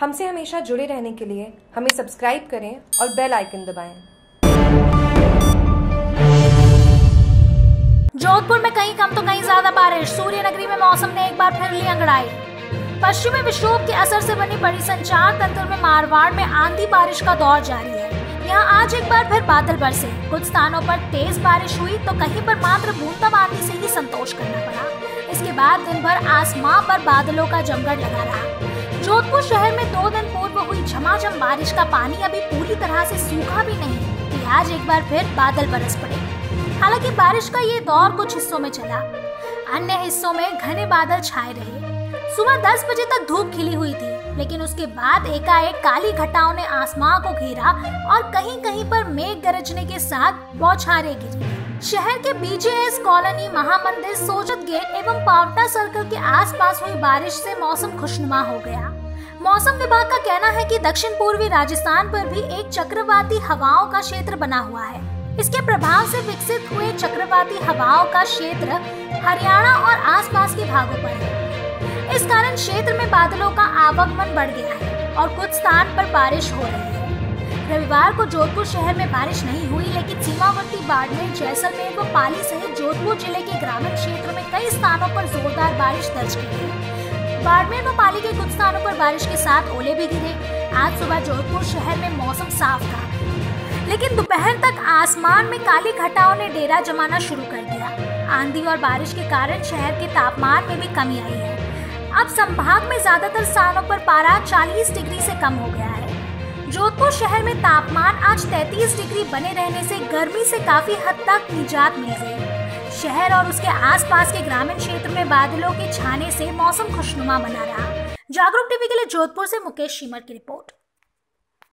हमसे हमेशा जुड़े रहने के लिए हमें सब्सक्राइब करें और बेल आइकन दबाएं। जोधपुर में कहीं कम तो कहीं ज्यादा बारिश, सूर्यनगरी में मौसम ने एक बार फिर ली अंगड़ाई। पश्चिमी विक्षोभ के असर से बनी बड़ी संचार तंत्र में मारवाड़ में आंधी बारिश का दौर जारी है। यहाँ आज एक बार फिर बादल बरसे, कुछ स्थानों पर तेज बारिश हुई तो कहीं पर मात्र बूंदाबांदी से ही संतोष करना पड़ा। इसके बाद दिन भर आसमां पर बादलों का जमघट लगा रहा। जोधपुर शहर में 2 दिन पूर्व हुई झमाझम बारिश का पानी अभी पूरी तरह से सूखा भी नहीं कि आज एक बार फिर बादल बरस पड़े। हालांकि बारिश का ये दौर कुछ हिस्सों में चला, अन्य हिस्सों में घने बादल छाए रहे। सुबह 10 बजे तक धूप खिली हुई थी, लेकिन उसके बाद एकाएक काली घटाओं ने आसमान को घेरा और कहीं कहीं पर मेघ गरजने के साथ बौछारें गिरी। शहर के BJS colony, Mahamandir, Sojati gate एवं पावटा सर्कल के आसपास हुई बारिश से मौसम खुशनुमा हो गया। मौसम विभाग का कहना है कि दक्षिण पूर्वी राजस्थान पर भी एक चक्रवाती हवाओं का क्षेत्र बना हुआ है। इसके प्रभाव से विकसित हुए चक्रवाती हवाओं का क्षेत्र हरियाणा और आसपास के भागों पर है। इस कारण क्षेत्र में बादलों का आवागमन बढ़ गया है और कुछ स्थान पर बारिश हो रही है। रविवार को जोधपुर शहर में बारिश नहीं हुई, लेकिन सीमावर्ती बाड़मेर, जैसलमेर व पाली सहित जोधपुर जिले के ग्रामीण क्षेत्रों में कई स्थानों पर जोरदार बारिश दर्ज की गई। बाड़मेर व पाली के कुछ स्थानों पर बारिश के साथ ओले भी गिरे। आज सुबह जोधपुर शहर में मौसम साफ था, लेकिन दोपहर तक आसमान में काली घटाओं ने डेरा जमाना शुरू कर दिया। आंधी और बारिश के कारण शहर के तापमान में भी कमी आई है। अब संभाग में ज्यादातर स्थानों पर पारा 40 डिग्री से कम हो गया है। जोधपुर शहर में तापमान आज 33 डिग्री बने रहने से गर्मी से काफी हद तक निजात मिल गई। शहर और उसके आसपास के ग्रामीण क्षेत्र में बादलों के छाने से मौसम खुशनुमा बना रहा। जागरूक टीवी के लिए जोधपुर से मुकेश शीमहार की रिपोर्ट।